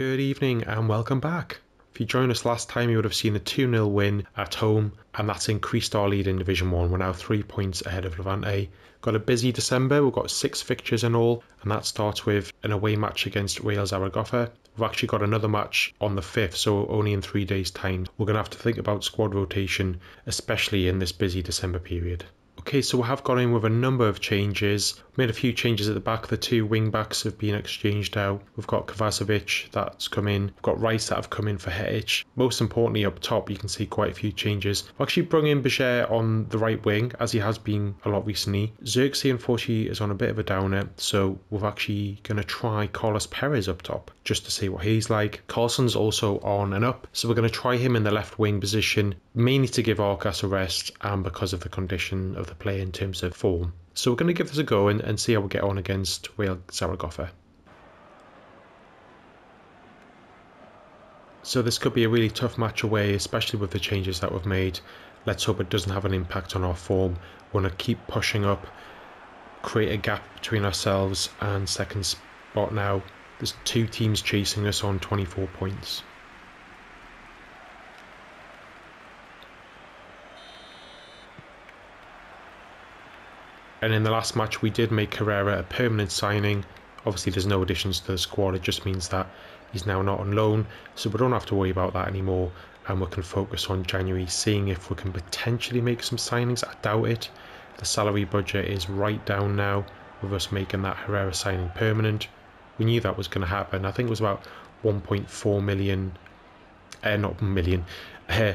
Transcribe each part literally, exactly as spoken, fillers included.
Good evening and welcome back. If you joined us last time, you would have seen a two nil win at home, and that's increased our lead in Division one. We're now three points ahead of Levante. Got a busy December, we've got six fixtures in all, and that starts with an away match against Real Zaragoza. We've actually got another match on the fifth, so only in three days' time. We're going to have to think about squad rotation, especially in this busy December period. Okay, so we have gone in with a number of changes, made a few changes at the back. The two wing-backs have been exchanged out. We've got Kavasovic that's come in, we've got Rice that have come in for Herrera. Most importantly up top you can see quite a few changes. We've actually brought in Bajer on the right wing, as he has been a lot recently. Zirkzee unfortunately is on a bit of a downer, so we're actually going to try Carles Pérez up top, just to see what he's like. Carlsen's also on and up, so we're going to try him in the left wing position, mainly to give Arcas a rest and because of the condition of the play in terms of form. So we're going to give this a go and, and see how we get on against Real Zaragoza. So this could be a really tough match away, especially with the changes that we've made. Let's hope it doesn't have an impact on our form. We want to keep pushing up, create a gap between ourselves and second spot now. There's two teams chasing us on twenty-four points. And in the last match we did make Herrera a permanent signing. Obviously there's no additions to the squad, it just means that he's now not on loan, so we don't have to worry about that anymore, and we can focus on January, seeing if we can potentially make some signings. I doubt it. The salary budget is right down now with us making that Herrera signing permanent. We knew that was going to happen. I think it was about one point four million, eh, not million, eh,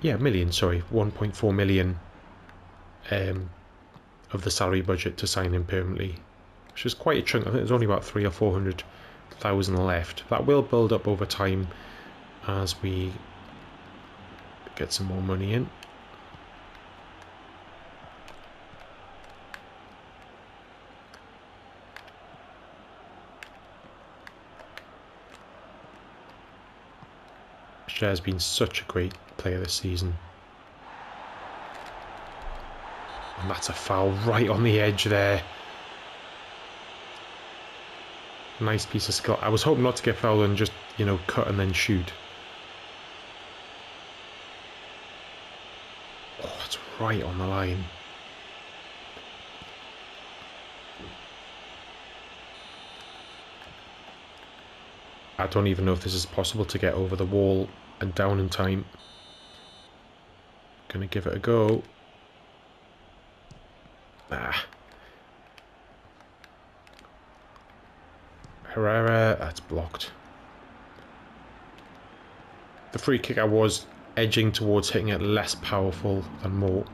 yeah, million, sorry, one point four million. Um, of the salary budget to sign in permanently, which is quite a chunk. I think there's only about three or four hundred thousand left. That will build up over time as we get some more money in. Cher's been such a great player this season. And that's a foul right on the edge there. Nice piece of skill. I was hoping not to get fouled and just, you know, cut and then shoot. Oh, that's right on the line. I don't even know if this is possible to get over the wall and down in time. Gonna give it a go. Ah. Herrera, that's blocked. The free kick I was edging towards hitting it less powerful than more.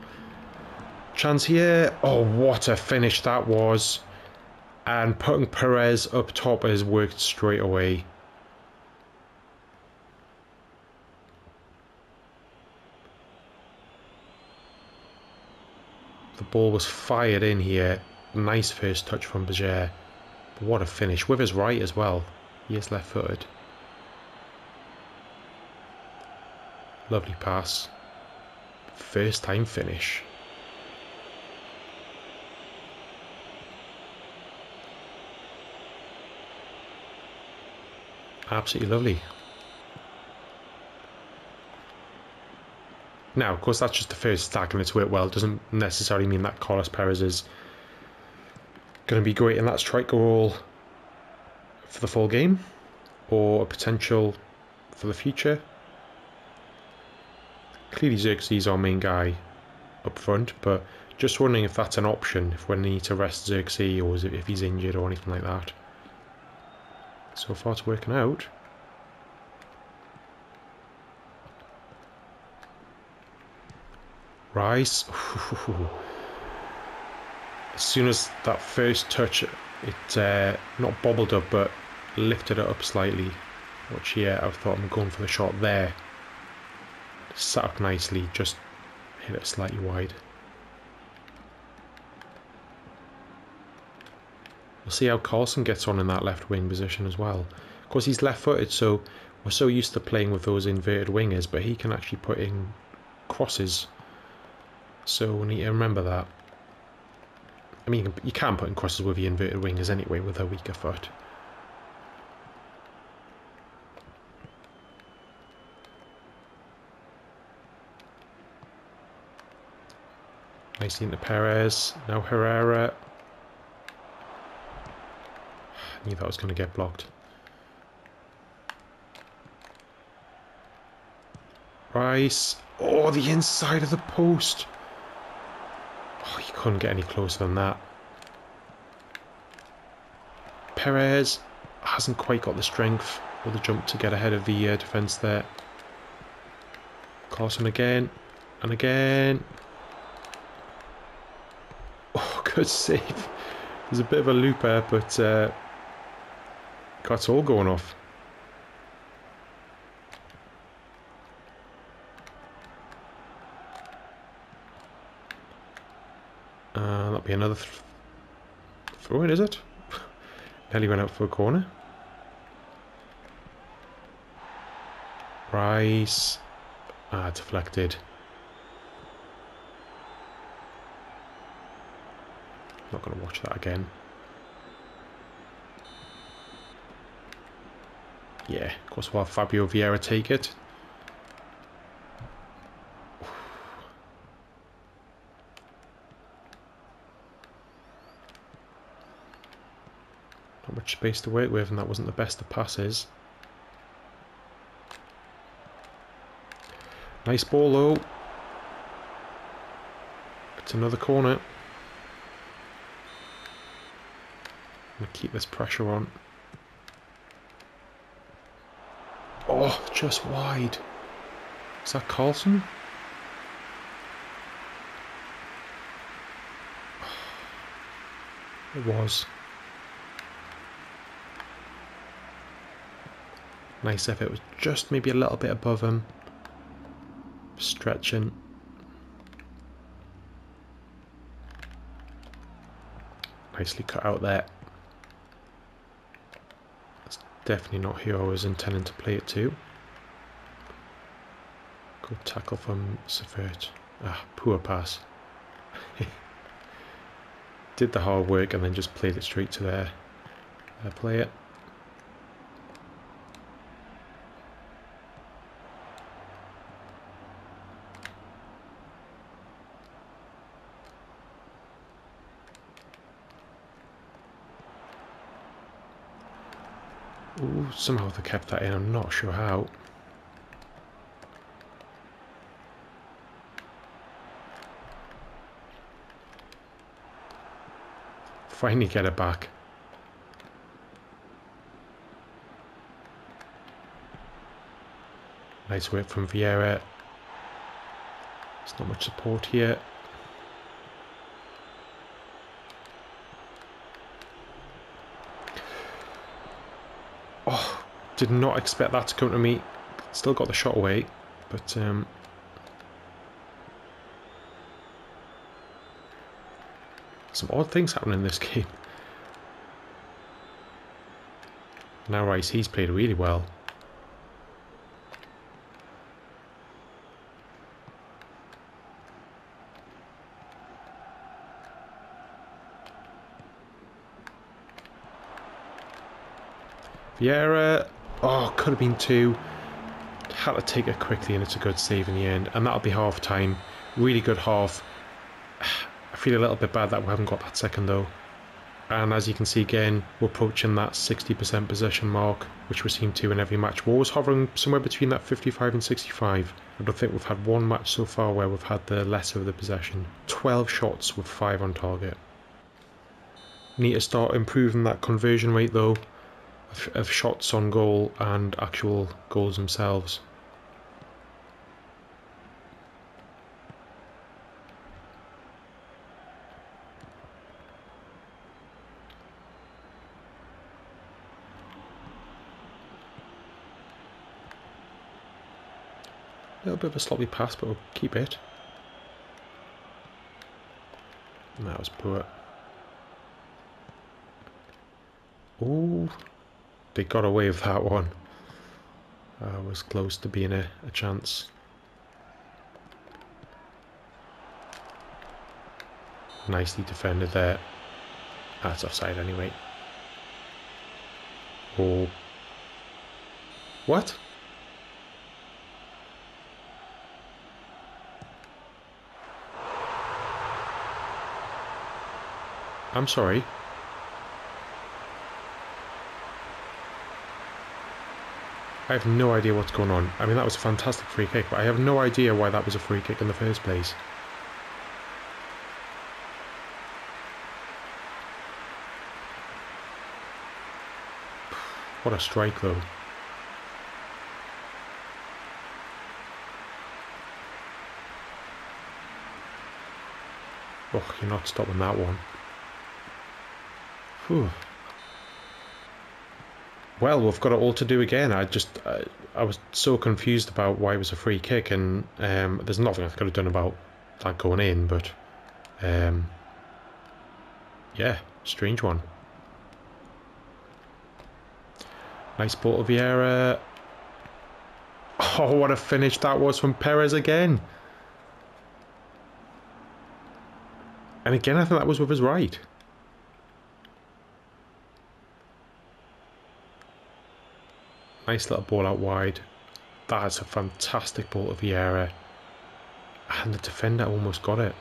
Chance here. Oh, what a finish that was. And putting Perez up top has worked straight away. The ball was fired in here. Nice first touch from Bajer. But what a finish. With his right as well. He is left footed. Lovely pass. First time finish. Absolutely lovely. Now, of course, that's just the first stack and it's worked well. It doesn't necessarily mean that Carles Pérez is going to be great in that striker role for the full game or a potential for the future. Clearly, Xerxes is our main guy up front, but just wondering if that's an option, if we need to rest Xerxes or if he's injured or anything like that. So far, it's working out. Rice. As soon as that first touch, it uh, not bobbled up but lifted it up slightly, which yeah, I thought I'm going for the shot there. Sat up nicely, just hit it slightly wide. We'll see how Carlsen gets on in that left wing position as well. Of course he's left footed, so we're so used to playing with those inverted wingers, but he can actually put in crosses. So we need to remember that. I mean, you can put in crosses with the inverted wingers anyway with a weaker foot. Nicely into Perez. Now Herrera. I knew that was going to get blocked. Rice. Oh, the inside of the post. Oh, you couldn't get any closer than that. Perez hasn't quite got the strength or the jump to get ahead of the uh, defence there. Carlsen again. And again. Oh, good save. There's a bit of a loop there, but uh, that's all going off. Uh, that'll be another th throw in, is it? Nelly went out for a corner. Rice. Ah, deflected. Not going to watch that again. Yeah, of course we'll have Fabio Vieira take it. Not much space to work with, and that wasn't the best of passes. Nice ball though. It's another corner. I'm going to keep this pressure on. Oh, just wide. Is that Carlsen? It was. Nice effort. It was just maybe a little bit above him. Stretching. Nicely cut out there. That's definitely not who I was intending to play it to. Good tackle from Suffert. Ah, poor pass. Did the hard work and then just played it straight to their uh, player. Ooh, somehow they kept that in, I'm not sure how. Finally get it back. Nice work from Vieira. There's not much support here. Did not expect that to come to me. Still got the shot away, but um, some odd things happen in this game. Now Rice, he's played really well. Vieira. Oh, could have been two. Had to take it quickly, and it's a good save in the end. And that'll be half time. Really good half. I feel a little bit bad that we haven't got that second though. And as you can see again, we're approaching that sixty percent possession mark, which we seem to in every match. We're always hovering somewhere between that fifty-five and sixty-five. I don't think we've had one match so far where we've had the lesser of the possession. twelve shots with five on target. Need to start improving that conversion rate though, of shots on goal and actual goals themselves. A little bit of a sloppy pass, but we'll keep it. And that was poor. Ooh. They got away with that one. I uh, was close to being a, a chance. Nicely defended there. That's offside anyway. Oh. What? I'm sorry. I have no idea what's going on. I mean, that was a fantastic free kick, but I have no idea why that was a free kick in the first place. What a strike, though. Oh, you're not stopping that one. Whew. Well, we've got it all to do again. I just, I, I was so confused about why it was a free kick, and um, there's nothing I could have done about that going in, but, um, yeah, strange one. Nice ball to Vieira. Oh, what a finish that was from Perez again. And again, I think that was with his right. Nice little ball out wide. That's a fantastic ball to Vieira. And the defender almost got it.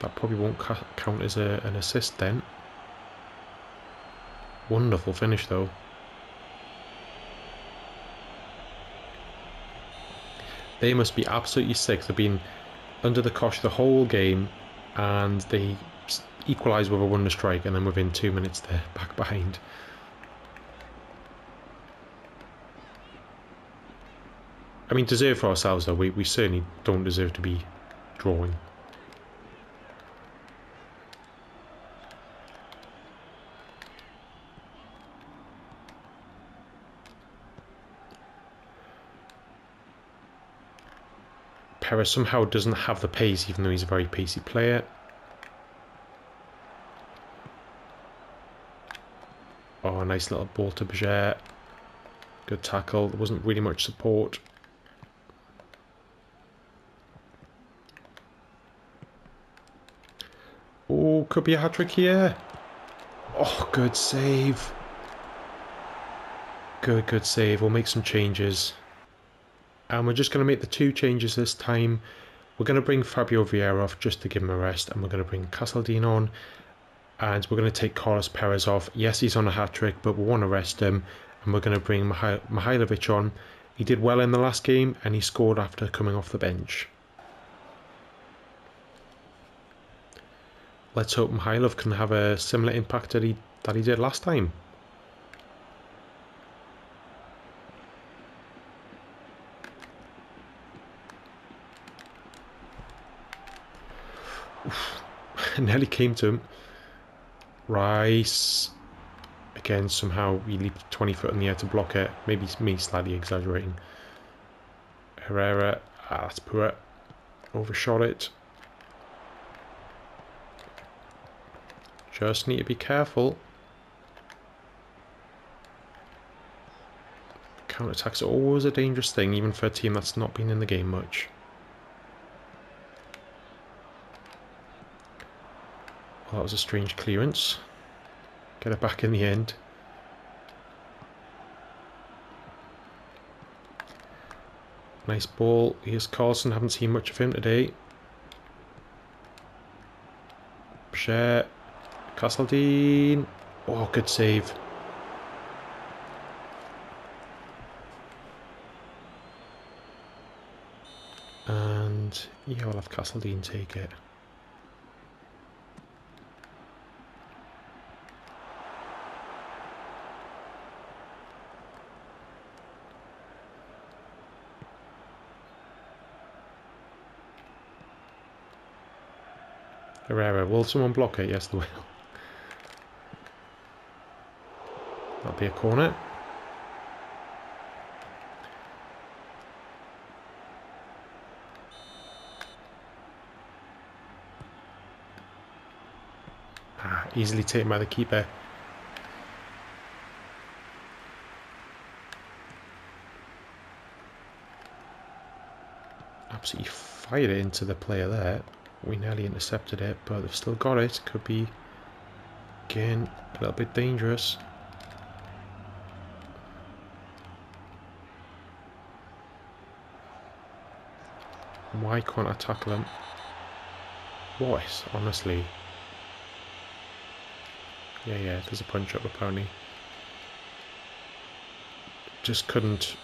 That probably won't ca count as a, an assist then. Wonderful finish though. They must be absolutely sick. They've been under the cosh the whole game and they equalise with a wonder strike, and then within two minutes they're back behind. I mean, deserve for ourselves though, we, we certainly don't deserve to be drawing. Perez somehow doesn't have the pace, even though he's a very pacey player. Oh, a nice little ball to Bajer. Good tackle, there wasn't really much support. Oh, could be a hat-trick here. Oh, good save. Good, good save. We'll make some changes. And we're just going to make the two changes this time. We're going to bring Fabio Vieira off just to give him a rest. And we're going to bring Castledine on. And we're going to take Carles Pérez off. Yes, he's on a hat-trick, but we want to rest him. And we're going to bring Mihailovic on. He did well in the last game, and he scored after coming off the bench. Let's hope Hyllof can have a similar impact that he, that he did last time. Nearly came to him. Rice. Again, somehow he leaped twenty foot in the air to block it. Maybe it's me slightly exaggerating. Herrera. Ah, that's poor. Overshot it. Just need to be careful. Counter-attacks are always a dangerous thing, even for a team that's not been in the game much. Well, that was a strange clearance. Get it back in the end. Nice ball. Here's Carlsen. Haven't seen much of him today. Share. Castledine. Oh, good save. And yeah, we'll have Castledine take it. Herrera. Will someone block it? Yes, they will. That'll be a corner. Ah, easily taken by the keeper. Absolutely fired it into the player there. We nearly intercepted it, but they've still got it. Could be, again, a little bit dangerous. Why can't I tackle him? What? Honestly, Yeah, yeah, there's a punch-up apparently. Just couldn't...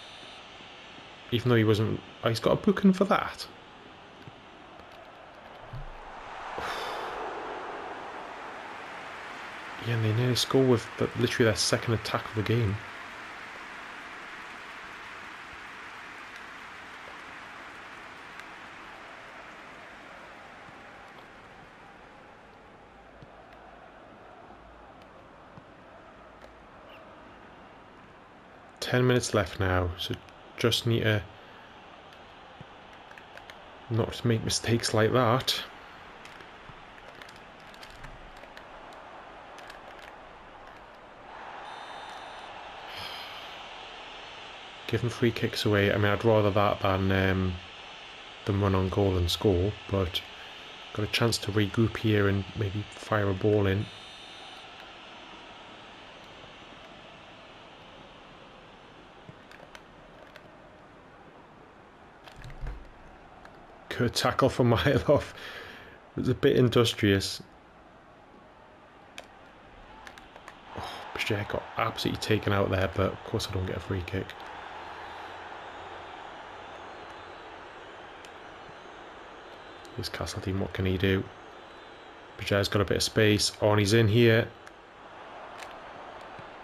Even though he wasn't... Oh, he's got a booking for that. Yeah, and they nearly score with the, literally their second attack of the game. Ten minutes left now, so just need to not make mistakes like that. Give them free kicks away. I mean, I'd rather that than um, them run on goal and score, but got a chance to regroup here and maybe fire a ball in. Good tackle from Hyllof. It was a bit industrious. Oh, Bajer got absolutely taken out there, but of course I don't get a free kick. This Castledine, what can he do? Bajer's got a bit of space. Oh, and he's in here.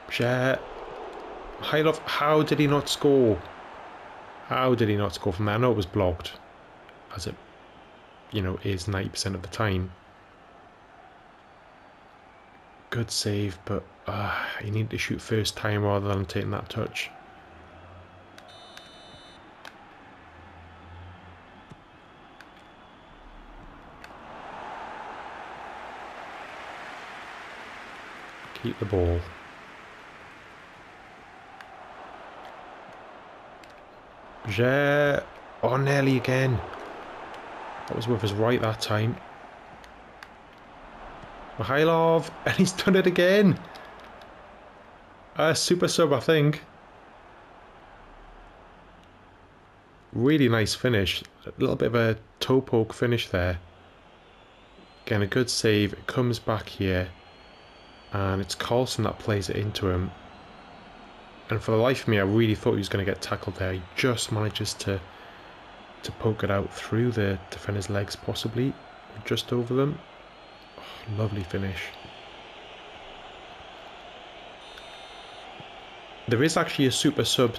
Bajer. Hyllof, how did he not score? How did he not score from there? I know it was blocked, as it, you know, is ninety percent of the time. Good save, but uh, you need to shoot first time rather than taking that touch. Keep the ball. Bajer, oh, nearly again. That was with his right that time. Mikhailov, and he's done it again. A super sub, I think. Really nice finish. A little bit of a toe poke finish there. Again, a good save. It comes back here, and it's Carlsen that plays it into him. And for the life of me, I really thought he was going to get tackled there. He just manages to to poke it out through the defender's legs, possibly just over them. Oh, lovely finish. There is actually a super sub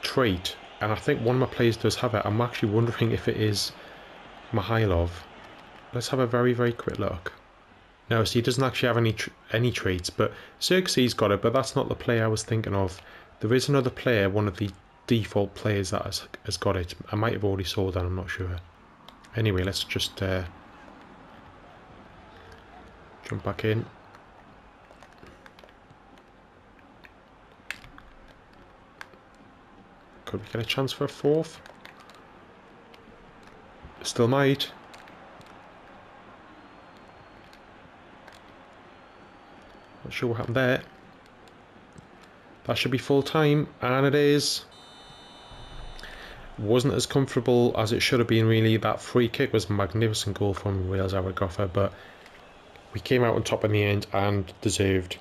trait, and I think one of my players does have it. I'm actually wondering if it is Mikhailov. Let's have a very very quick look. No, so he doesn't actually have any tr any traits, but Zirkzee's got it, but that's not the player I was thinking of. There is another player, one of the default players that has, has got it. I might have already sold that, I'm not sure. Anyway, let's just uh, jump back in. Could we get a chance for a fourth? Still might. Not sure what happened there. That should be full time, and it is. Wasn't as comfortable as it should have been, really. That free kick was a magnificent goal from Real Zaragoza, but we came out on top in the end and deserved.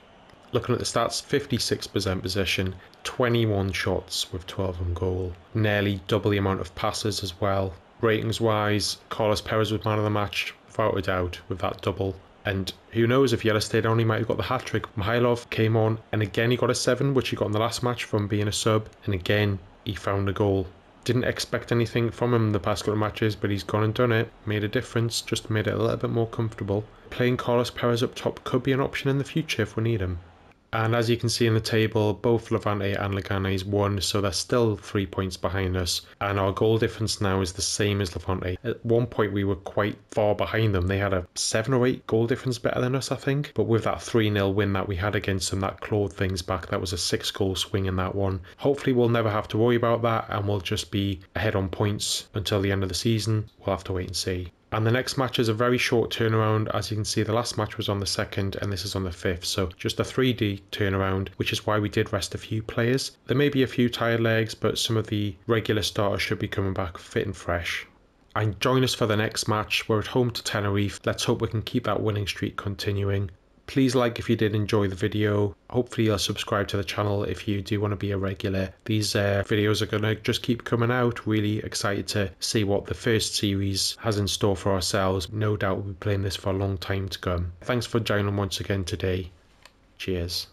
Looking at the stats, fifty-six percent possession, twenty-one shots with twelve on goal, nearly double the amount of passes as well. Ratings wise, Carles Perez was man of the match without a doubt with that double. And who knows, if he had stayed on, he might have got the hat-trick. Mihailovic came on, and again he got a seven, which he got in the last match from being a sub, and again he found a goal. Didn't expect anything from him the past couple of matches, but he's gone and done it. Made a difference, just made it a little bit more comfortable. Playing Carles Pérez up top could be an option in the future if we need him. And as you can see in the table, both Levante and Leganés won, so they're still three points behind us. And our goal difference now is the same as Levante. At one point we were quite far behind them. They had a seven or eight goal difference better than us, I think. But with that three nil win that we had against them, that clawed things back. That was a six goal swing in that one. Hopefully we'll never have to worry about that, and we'll just be ahead on points until the end of the season. We'll have to wait and see. And the next match is a very short turnaround. As you can see, the last match was on the second and this is on the fifth, so just a three D turnaround, which is why we did rest a few players. There may be a few tired legs, but some of the regular starters should be coming back fit and fresh. And join us for the next match. We're at home to Tenerife. Let's hope we can keep that winning streak continuing. Please like if you did enjoy the video. Hopefully you'll subscribe to the channel if you do want to be a regular. These uh, videos are going to just keep coming out. Really excited to see what the first series has in store for ourselves. No doubt we'll be playing this for a long time to come. Thanks for joining once again today. Cheers.